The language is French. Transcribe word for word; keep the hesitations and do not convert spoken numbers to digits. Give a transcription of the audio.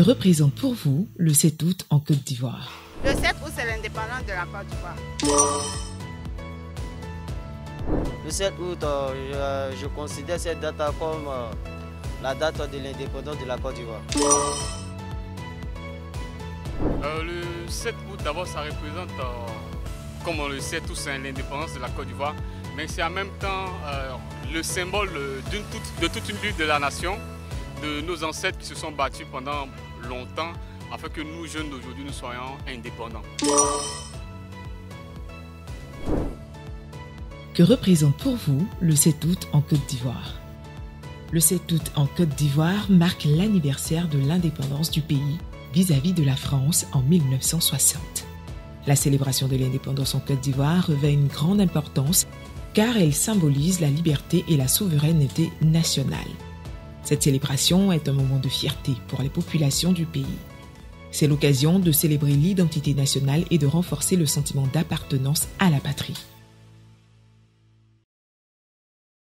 que représente pour vous le sept août en Côte d'Ivoire. Le sept août, c'est l'indépendance de la Côte d'Ivoire. Le sept août, euh, je, je considère cette date comme euh, la date de l'indépendance de la Côte d'Ivoire. Euh, le sept août, d'abord, ça représente, euh, comme on le sait tous, l'indépendance de la Côte d'Ivoire, mais c'est en même temps euh, le symbole d'une toute, de toute une lutte de la nation, de nos ancêtres qui se sont battus pendant longtemps, afin que nous, jeunes d'aujourd'hui, nous soyons indépendants. Que représente pour vous le sept août en Côte d'Ivoire? Le sept août en Côte d'Ivoire marque l'anniversaire de l'indépendance du pays vis-à-vis de la France en mille neuf cent soixante. La célébration de l'indépendance en Côte d'Ivoire revêt une grande importance car elle symbolise la liberté et la souveraineté nationale. Cette célébration est un moment de fierté pour les populations du pays. C'est l'occasion de célébrer l'identité nationale et de renforcer le sentiment d'appartenance à la patrie.